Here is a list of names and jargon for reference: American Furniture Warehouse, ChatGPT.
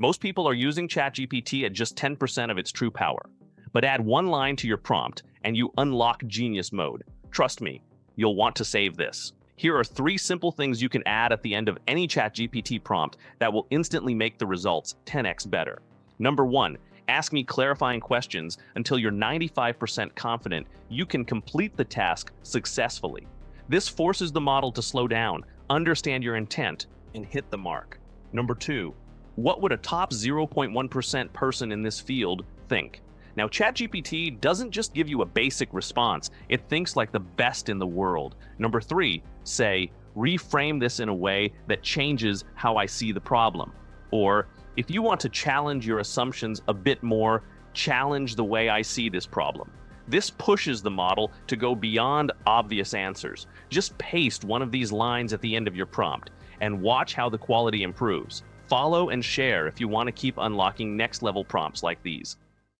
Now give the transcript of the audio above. Most people are using ChatGPT at just 10% of its true power. But add one line to your prompt and you unlock genius mode. Trust me, you'll want to save this. Here are 3 simple things you can add at the end of any ChatGPT prompt that will instantly make the results 10x better. Number 1, ask me clarifying questions until you're 95% confident you can complete the task successfully. This forces the model to slow down, understand your intent, and hit the mark. Number 2, what would a top 0.1% person in this field think? Now, ChatGPT doesn't just give you a basic response, it thinks like the best in the world. Number 3, say, reframe this in a way that changes how I see the problem. Or, if you want to challenge your assumptions a bit more, challenge the way I see this problem. This pushes the model to go beyond obvious answers. Just paste one of these lines at the end of your prompt and watch how the quality improves. Follow and share if you want to keep unlocking next-level prompts like these.